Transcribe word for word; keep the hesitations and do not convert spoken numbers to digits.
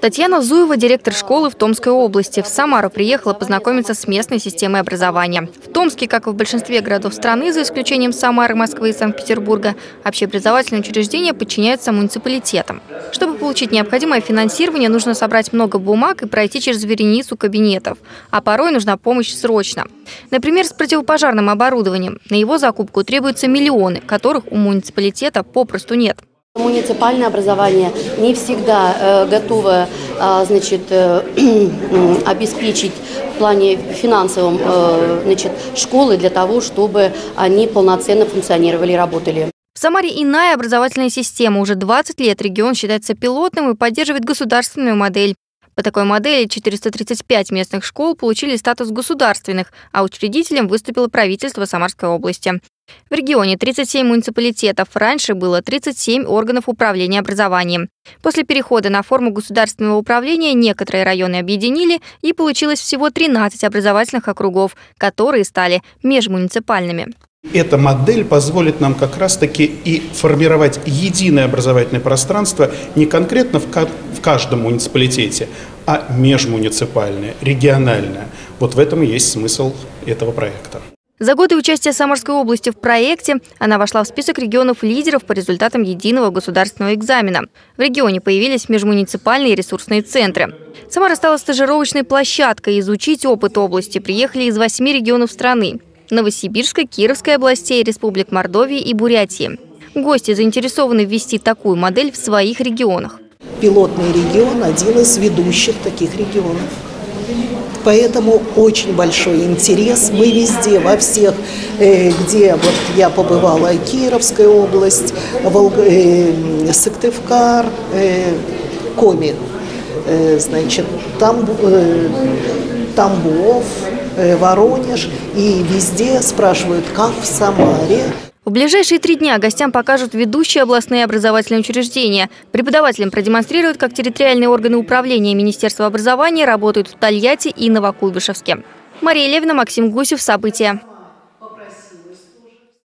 Татьяна Зуева, директор школы в Томской области. В Самару приехала познакомиться с местной системой образования. В Томске, как и в большинстве городов страны, за исключением Самары, Москвы и Санкт-Петербурга, общеобразовательные учреждения подчиняются муниципалитетам. Чтобы получить необходимое финансирование, нужно собрать много бумаг и пройти через вереницу кабинетов. А порой нужна помощь срочно. Например, с противопожарным оборудованием. На его закупку требуются миллионы, которых у муниципалитета попросту нет. Муниципальное образование не всегда готово, значит, обеспечить в плане финансовом, значит, школы для того, чтобы они полноценно функционировали и работали. В Самаре иная образовательная система. Уже двадцать лет регион считается пилотным и поддерживает государственную модель. По такой модели четыреста тридцать пять местных школ получили статус государственных, а учредителем выступило правительство Самарской области. В регионе тридцать семь муниципалитетов, раньше было тридцать семь органов управления образованием. После перехода на форму государственного управления некоторые районы объединили, и получилось всего тринадцать образовательных округов, которые стали межмуниципальными. Эта модель позволит нам как раз-таки и формировать единое образовательное пространство не конкретно в, ка в каждом муниципалитете, а межмуниципальное, региональное. Вот в этом и есть смысл этого проекта. За годы участия Самарской области в проекте она вошла в список регионов-лидеров по результатам единого государственного экзамена. В регионе появились межмуниципальные ресурсные центры. Самара стала стажировочной площадкой. Изучить опыт области приехали из восьми регионов страны – Новосибирска, Кировской областей, республик Мордовии и Бурятии. Гости заинтересованы ввести такую модель в своих регионах. Пилотный регион – один из ведущих таких регионов. Поэтому очень большой интерес. Мы везде, во всех, где вот я побывала, Кировская область, Сыктывкар, Коми, значит, Тамбов, Воронеж. И везде спрашивают, как в Самаре. В ближайшие три дня гостям покажут ведущие областные образовательные учреждения. Преподавателям продемонстрируют, как территориальные органы управления Министерства образования работают в Тольятти и Новокуйбышевске. Мария Левина, Максим Гусев. События.